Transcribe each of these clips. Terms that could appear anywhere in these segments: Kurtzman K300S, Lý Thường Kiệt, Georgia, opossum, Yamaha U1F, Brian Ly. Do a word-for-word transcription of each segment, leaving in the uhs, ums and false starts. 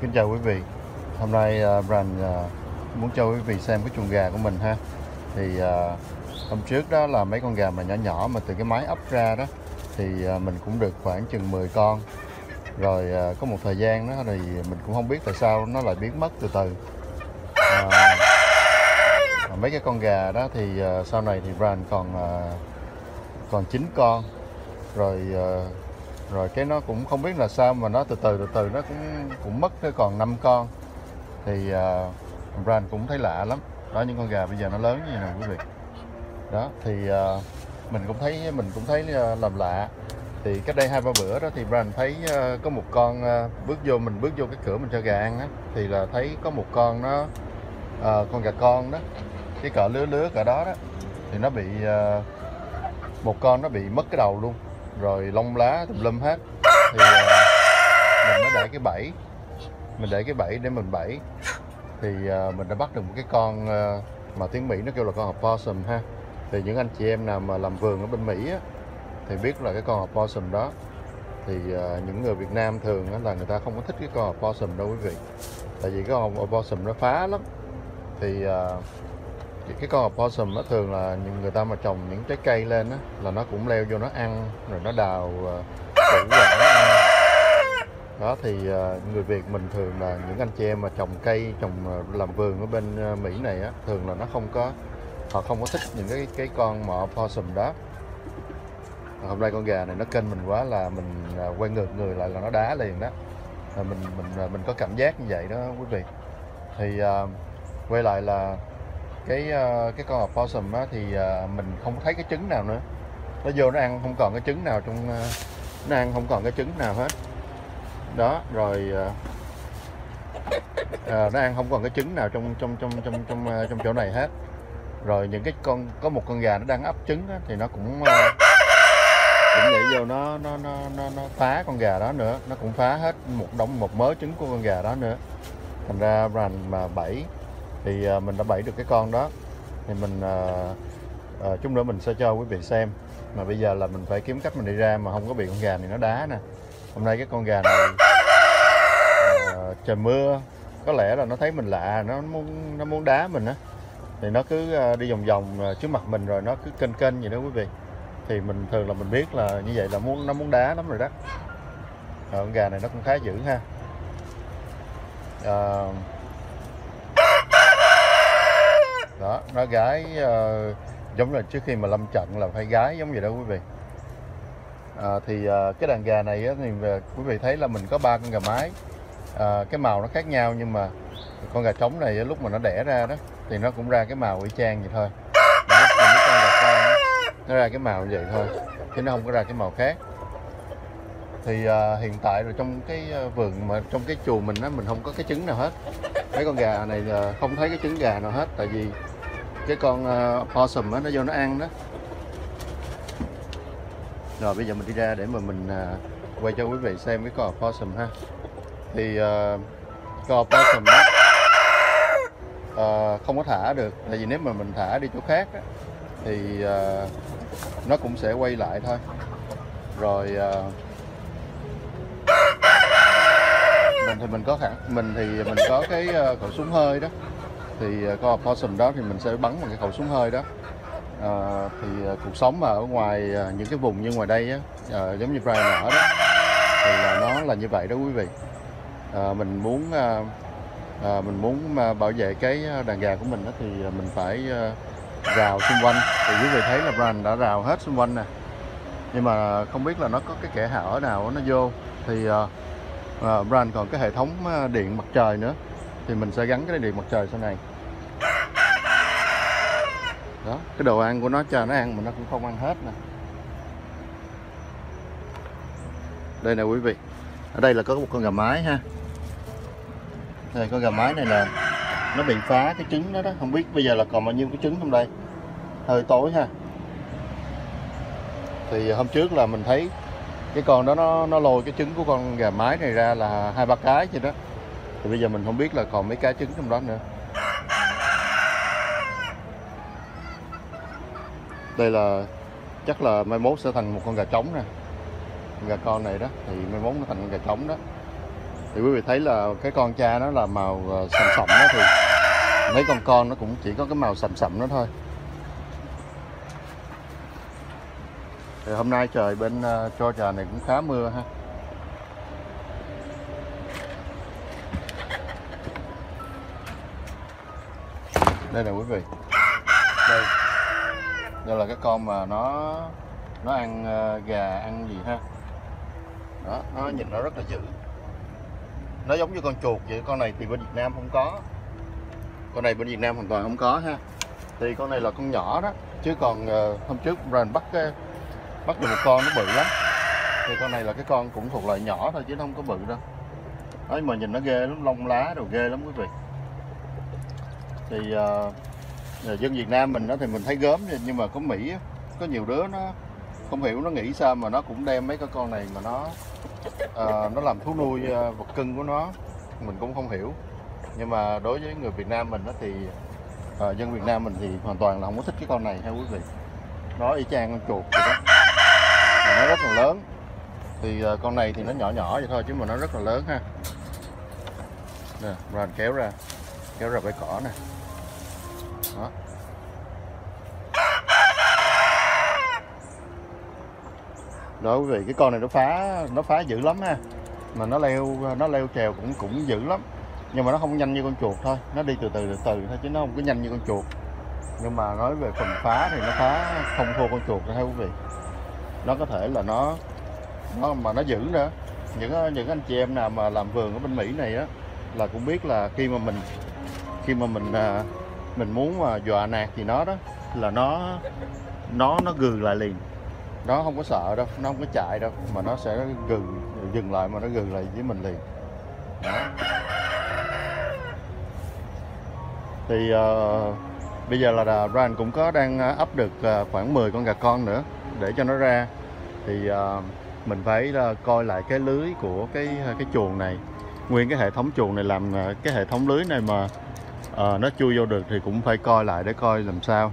Kính chào quý vị. Hôm nay uh, Brian uh, muốn cho quý vị xem cái chuồng gà của mình ha. Thì uh, hôm trước đó là mấy con gà mà nhỏ nhỏ mà từ cái mái ấp ra đó, thì uh, mình cũng được khoảng chừng mười con. Rồi uh, có một thời gian đó thì mình cũng không biết tại sao nó lại biến mất từ từ. Uh, mấy cái con gà đó thì uh, sau này thì Brian còn uh, còn chín con. Rồi uh, rồi cái nó cũng không biết là sao mà nó từ từ từ từ nó cũng cũng mất tới còn năm con. Thì uh, Brian cũng thấy lạ lắm. Đó, những con gà bây giờ nó lớn như này quý vị. Đó thì uh, mình cũng thấy mình cũng thấy uh, làm lạ. Thì cách đây hai ba bữa đó thì Brian thấy uh, có một con uh, bước vô mình bước vô cái cửa mình cho gà ăn á, thì là thấy có một con nó uh, con gà con đó, cái cỡ lứa lứa cỡ đó đó, thì nó bị uh, một con nó bị mất cái đầu luôn. Rồi lông lá tùm lum hết. Thì uh, mình mới để cái bẫy. Mình để cái bẫy để mình bẫy. Thì uh, mình đã bắt được một cái con uh, mà tiếng Mỹ nó kêu là con opossum ha. Thì những anh chị em nào mà làm vườn ở bên Mỹ á, thì biết là cái con opossum đó. Thì uh, những người Việt Nam thường á, là người ta không có thích cái con opossum đâu quý vị. Tại vì cái con opossum nó phá lắm. Thì uh, cái con opossum nó thường là người ta mà trồng những trái cây lên á, là nó cũng leo vô nó ăn, rồi nó đào củ uh, quả nó ăn. Đó thì uh, người Việt mình thường là những anh chị em mà trồng cây, trồng uh, làm vườn ở bên uh, Mỹ này á, thường là nó không có, họ không có thích những cái cái con mọ opossum đó. Và hôm nay con gà này nó kênh mình quá là mình uh, quay ngược người lại là nó đá liền đó. Rồi mình mình uh, mình có cảm giác như vậy đó quý vị. Thì uh, quay lại là cái cái con opossum á, thì mình không thấy cái trứng nào nữa. Nó vô nó ăn không còn cái trứng nào trong nó ăn không còn cái trứng nào hết. Đó, rồi à, nó ăn không còn cái trứng nào trong trong trong trong trong trong chỗ này hết. Rồi những cái con có một con gà nó đang ấp trứng á, thì nó cũng cũng nhảy vô nó nó nó nó nó phá con gà đó nữa, nó cũng phá hết một đống một mớ trứng của con gà đó nữa. Thành ra Brian mà bẫy thì mình đã bẫy được cái con đó. Thì mình uh, uh, chút nữa mình sẽ cho quý vị xem. Mà bây giờ là mình phải kiếm cách mình đi ra mà không có bị con gà này nó đá nè. Hôm nay cái con gà này uh, trời mưa, có lẽ là nó thấy mình lạ, nó muốn nó muốn đá mình á. Thì nó cứ uh, đi vòng vòng trước mặt mình rồi nó cứ kênh kênh vậy đó quý vị. Thì mình thường là mình biết là như vậy là muốn nó muốn đá lắm rồi đó. Uh, con gà này nó cũng khá dữ ha. uh, Đó, nó gái uh, giống là trước khi mà lâm trận là phải gái giống vậy đó quý vị. uh, Thì uh, cái đàn gà này á, thì uh, quý vị thấy là mình có ba con gà mái. uh, Cái màu nó khác nhau, nhưng mà con gà trống này lúc mà nó đẻ ra đó thì nó cũng ra cái màu y chang vậy thôi. Đó, con gà con nó ra cái màu vậy thôi, chứ nó không có ra cái màu khác. Thì uh, hiện tại rồi trong cái vườn mà trong cái chuồng mình á, mình không có cái trứng nào hết. Mấy con gà này là không thấy cái trứng gà nào hết. Tại vì cái con uh, opossum á, nó vô nó ăn đó. Rồi bây giờ mình đi ra để mà mình uh, quay cho quý vị xem cái con opossum ha. Thì uh, con opossum đó uh, không có thả được. Tại vì nếu mà mình thả đi chỗ khác đó, thì uh, nó cũng sẽ quay lại thôi. Rồi uh, mình thì mình có khả, mình thì mình có cái uh, khẩu súng hơi đó. Thì uh, con opossum đó thì mình sẽ bắn bằng cái khẩu súng hơi đó. uh, Thì uh, cuộc sống mà ở ngoài uh, những cái vùng như ngoài đây á, uh, giống như Brian ở đó, thì là nó là như vậy đó quý vị. uh, Mình muốn uh, uh, mình muốn uh, bảo vệ cái đàn gà của mình đó, thì uh, mình phải uh, rào xung quanh. Thì quý vị thấy là Brian đã rào hết xung quanh nè. Nhưng mà không biết là nó có cái kẻ hở nào nó vô. Thì uh, À, Brian còn cái hệ thống điện mặt trời nữa, thì mình sẽ gắn cái điện mặt trời sau này. Đó, cái đồ ăn của nó cho nó ăn mà nó cũng không ăn hết nè. Đây nè quý vị, ở đây là có một con gà mái ha. Đây, con gà mái này là nó bị phá cái trứng đó đó, không biết bây giờ là còn bao nhiêu cái trứng trong đây. Hơi tối ha. Thì hôm trước là mình thấy cái con đó nó, nó lôi cái trứng của con gà mái này ra là hai ba cái vậy đó. Thì bây giờ mình không biết là còn mấy cái trứng trong đó nữa. Đây là chắc là mai mốt sẽ thành một con gà trống nè. Con gà con này đó thì mai mốt nó thành con gà trống đó. Thì quý vị thấy là cái con cha nó là màu sầm sầm đó, thì mấy con con nó cũng chỉ có cái màu sầm sầm đó thôi. Thì hôm nay trời bên Georgia này cũng khá mưa ha. Đây nè quý vị, đây, đây là cái con mà nó nó ăn gà, ăn gì ha. Đó, nó nhìn nó rất là dữ, nó giống như con chuột vậy. Con này thì bên Việt Nam không có, con này bên Việt Nam hoàn toàn không có ha. Thì con này là con nhỏ đó, chứ còn hôm trước Brian bắt bắt được một con nó bự lắm. Thì con này là cái con cũng thuộc loại nhỏ thôi chứ nó không có bự đâu. Đấy, mà nhìn nó ghê lắm, lông lá đồ ghê lắm quý vị. Thì uh, dân Việt Nam mình đó thì mình thấy gớm, nhưng mà có Mỹ có nhiều đứa nó không hiểu, nó nghĩ sao mà nó cũng đem mấy cái con này mà nó uh, nó làm thú nuôi uh, vật cưng của nó, mình cũng không hiểu. Nhưng mà đối với người Việt Nam mình đó thì uh, dân Việt Nam mình thì hoàn toàn là không có thích cái con này ha quý vị. Nó y chang con chuột vậy đó, mà nó rất là lớn. Thì uh, con này thì nó nhỏ nhỏ vậy thôi chứ mà nó rất là lớn ha. Nè, rồi kéo ra, kéo ra bãi cỏ nè. Đó. Đó quý vị, cái con này nó phá nó phá dữ lắm ha. Mà nó leo nó leo trèo cũng cũng dữ lắm. Nhưng mà nó không nhanh như con chuột thôi, nó đi từ từ từ từ thôi chứ nó không có nhanh như con chuột. Nhưng mà nói về phần phá thì nó phá không thua con chuột đâu quý vị. Nó có thể là nó nó mà nó dữ nữa. Những những anh chị em nào mà làm vườn ở bên Mỹ này á là cũng biết là khi mà mình khi mà mình mình muốn mà dọa nạt thì nó đó là nó nó nó gừ lại liền. Nó không có sợ đâu, nó không có chạy đâu, mà nó sẽ gừ dừng lại, mà nó gừ lại với mình liền. Đó. Thì uh, bây giờ là Brian cũng có đang ấp được khoảng mười con gà con nữa để cho nó ra. Thì uh, mình phải uh, coi lại cái lưới của cái cái chuồng này, nguyên cái hệ thống chuồng này, làm cái hệ thống lưới này mà uh, nó chui vô được thì cũng phải coi lại để coi làm sao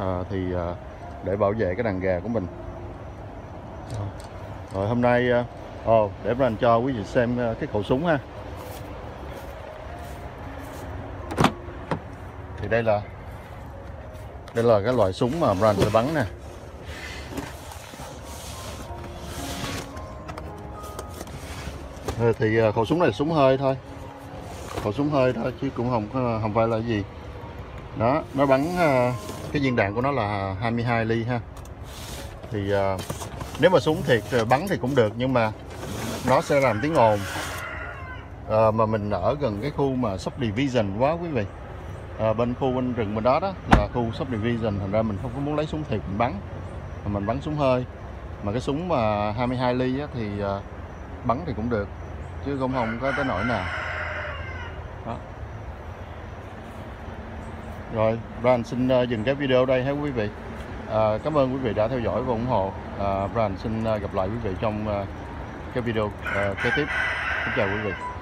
uh, thì uh, để bảo vệ cái đàn gà của mình. Rồi hôm nay uh, oh, để Brian cho quý vị xem uh, cái khẩu súng ha. Thì đây là đây là cái loại súng mà Brian sẽ bắn nè. Thì khẩu súng này là súng hơi thôi, khẩu súng hơi thôi chứ cũng không không phải là gì. Đó, nó bắn cái viên đạn của nó là hai mươi hai ly ha. Thì nếu mà súng thiệt bắn thì cũng được, nhưng mà nó sẽ làm tiếng ồn. À, mà mình ở gần cái khu mà subdivision quá quý vị. À, bên khu bên rừng bên đó đó là khu subdivision, thành ra mình không có muốn lấy súng thiệt mình bắn, mà mình bắn súng hơi. Mà cái súng mà hai mươi hai ly á, thì bắn thì cũng được chứ không không có tới nỗi nào. Đó. Rồi, Brian xin uh, dừng cái video đây ha quý vị. Uh, cảm ơn quý vị đã theo dõi và ủng hộ. Uh, Brian xin uh, gặp lại quý vị trong uh, cái video uh, kế tiếp. Xin chào quý vị.